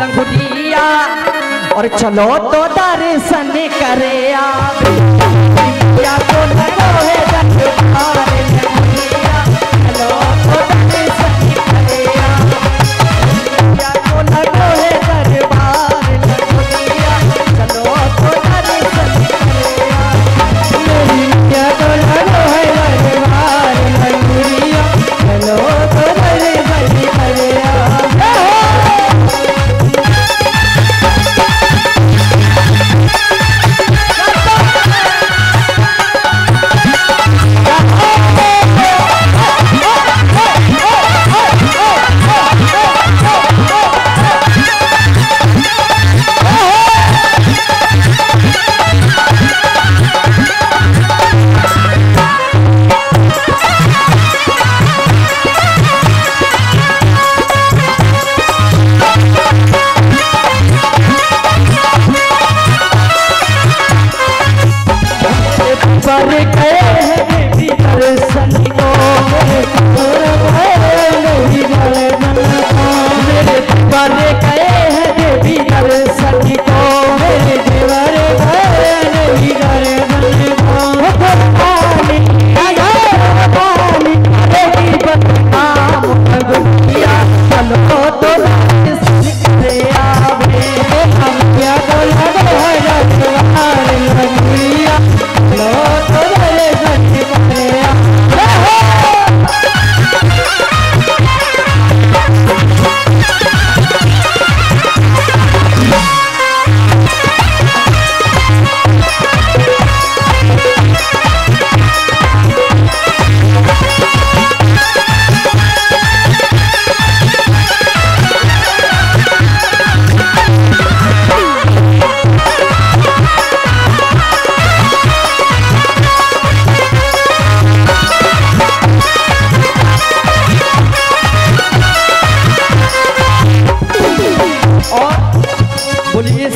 लंगुटिया और चलो तो दर्शन करे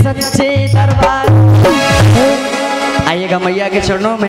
सच्चे दरबार आइएगा मैया के चरणों में।